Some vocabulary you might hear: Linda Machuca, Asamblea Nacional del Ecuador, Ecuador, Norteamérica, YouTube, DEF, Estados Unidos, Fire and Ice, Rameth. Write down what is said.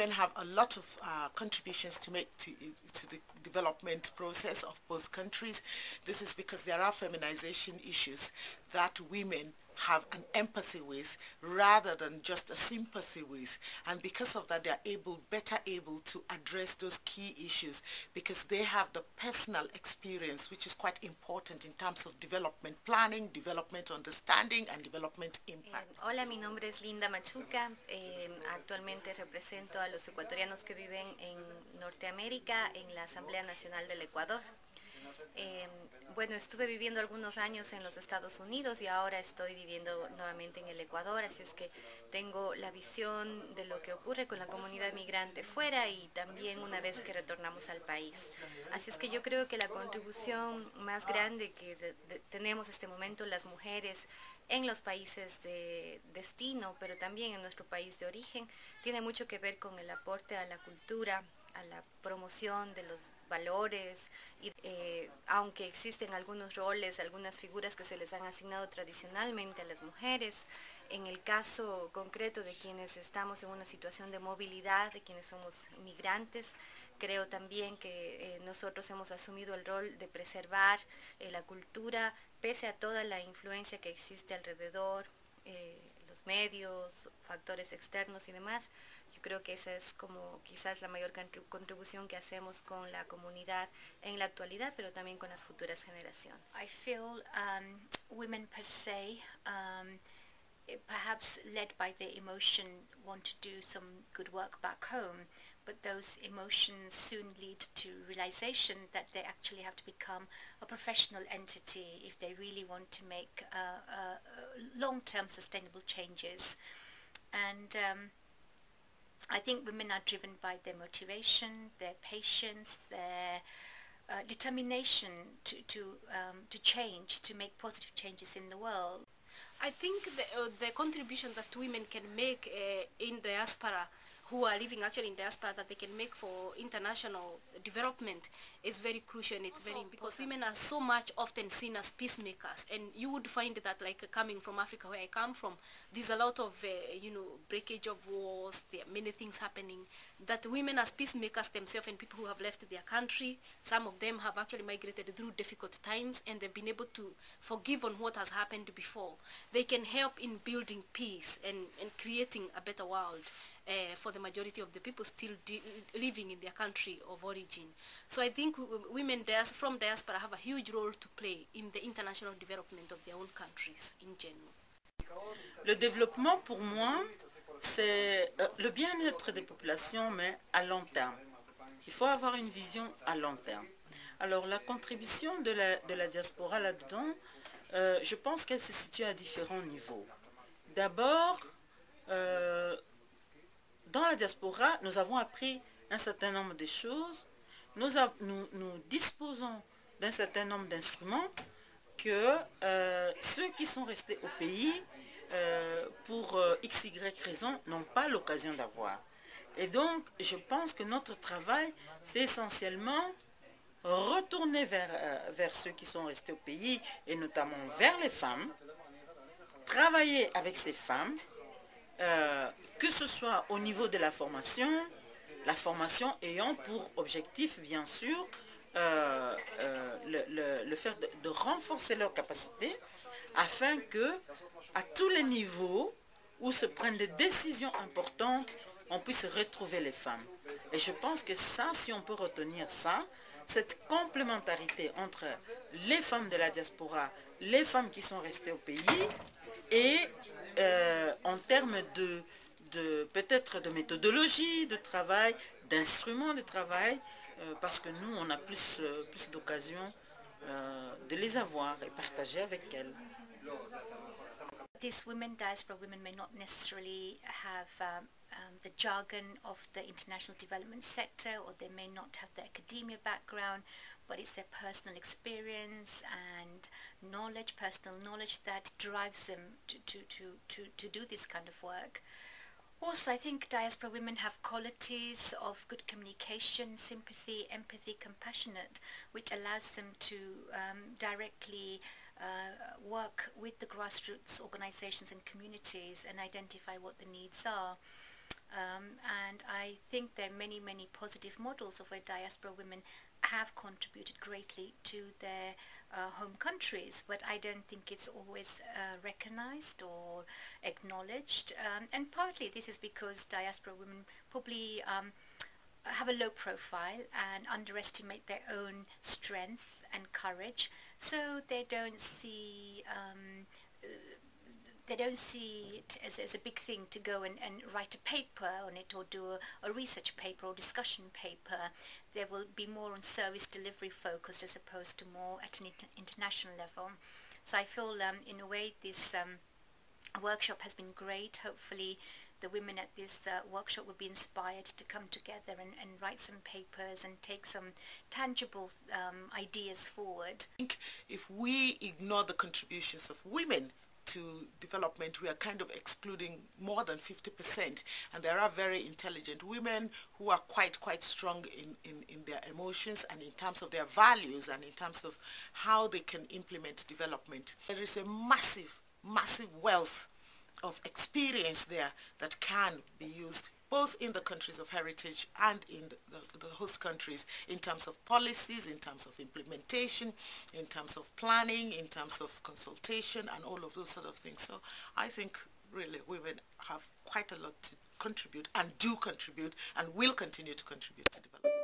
women have a lot of contributions to make to the development process of both countries. This is because there are feminization issues that women have an empathy with rather than just a sympathy with, and because of that they are better able to address those key issues because they have the personal experience, which is quite important in terms of development planning, development understanding and development impact. Hola, mi nombre es Linda Machuca, actualmente represento a los ecuatorianos que viven en Norteamérica en la Asamblea Nacional del Ecuador. Bueno, estuve viviendo algunos años en los Estados Unidos y ahora estoy viviendo nuevamente en el Ecuador, así es que tengo la visión de lo que ocurre con la comunidad migrante fuera y también una vez que retornamos al país. Así es que yo creo que la contribución más grande que tenemos en este momento las mujeres en los países de destino, pero también en nuestro país de origen, tiene mucho que ver con el aporte a la cultura, a la promoción de los valores, y, aunque existen algunos roles, algunas figuras que se les han asignado tradicionalmente a las mujeres, en el caso concreto de quienes estamos en una situación de movilidad, de quienes somos migrantes, creo también que nosotros hemos asumido el rol de preservar la cultura, pese a toda la influencia que existe alrededor, los medios, factores externos y demás. Yo creo que esa es como quizás la mayor contribución que hacemos con la comunidad en la actualidad, pero también con las futuras generaciones. I feel women per se, perhaps led by their emotion, want to do some good work back home, but those emotions soon lead to realization that they actually have to become a professional entity if they really want to make long-term sustainable changes. And I think women are driven by their motivation, their patience, their determination to change, to make positive changes in the world. I think the contribution that women can make in diaspora, who are living actually in diaspora, that they can make for international development is very crucial and it's also very important, because women are so much often seen as peacemakers, and you would find that, like coming from Africa where I come from, there's a lot of you know, breakage of wars, there are many things happening, that women as peacemakers themselves and people who have left their country, some of them have actually migrated through difficult times and they've been able to forgive on what has happened before. They can help in building peace and creating a better world for the majority of the people still living in their country of origin. So I think women from diaspora have a huge role to play in the international development of their own countries in general. Le développement pour moi, c'est le bien-être des populations, mais à long terme. Il faut avoir une vision à long terme. Alors la contribution de la diaspora là-dedans, je pense qu'elle se situe à différents niveaux. D'abord, dans la diaspora, nous avons appris un certain nombre de choses. Nous disposons d'un certain nombre d'instruments que ceux qui sont restés au pays pour XY raison n'ont pas l'occasion d'avoir. Et donc, je pense que notre travail, c'est essentiellement retourner vers ceux qui sont restés au pays, et notamment vers les femmes, travailler avec ces femmes, que ce soit au niveau de la formation ayant pour objectif, bien sûr, le fait de renforcer leurs capacités afin que, à tous les niveaux où se prennent des décisions importantes, on puisse retrouver les femmes. Et je pense que ça, si on peut retenir ça, cette complémentarité entre les femmes de la diaspora, les femmes qui sont restées au pays et en termes de peut-être de méthodologie de travail, d'instruments de travail, parce que nous, on a plus d'occasion de les avoir et partager avec elles. These women, diaspora women, may not necessarily have the jargon of the international development sector, or they may not have the academia background, but it's their personal experience and knowledge, personal knowledge, that drives them to do this kind of work. Also, I think diaspora women have qualities of good communication, sympathy, empathy, compassionate, which allows them to directly work with the grassroots organizations and communities and identify what the needs are. And I think there are many positive models of where diaspora women have contributed greatly to their home countries, but I don't think it's always recognized or acknowledged, and partly this is because diaspora women probably have a low profile and underestimate their own strength and courage, so they don't see it as a big thing to go and write a paper on it, or do a research paper or discussion paper. There will be more on service delivery focused as opposed to more at an international level. So I feel in a way this workshop has been great. Hopefully the women at this workshop will be inspired to come together and write some papers and take some tangible ideas forward. I think if we ignore the contributions of women to development, we are kind of excluding more than 50%, and there are very intelligent women who are quite strong in their emotions and in terms of their values and in terms of how they can implement development. There is a massive wealth of experience there that can be used both in the countries of heritage and in the host countries, in terms of policies, in terms of implementation, in terms of planning, in terms of consultation, and all of those sort of things. So I think really women have quite a lot to contribute, and do contribute, and will continue to contribute to development.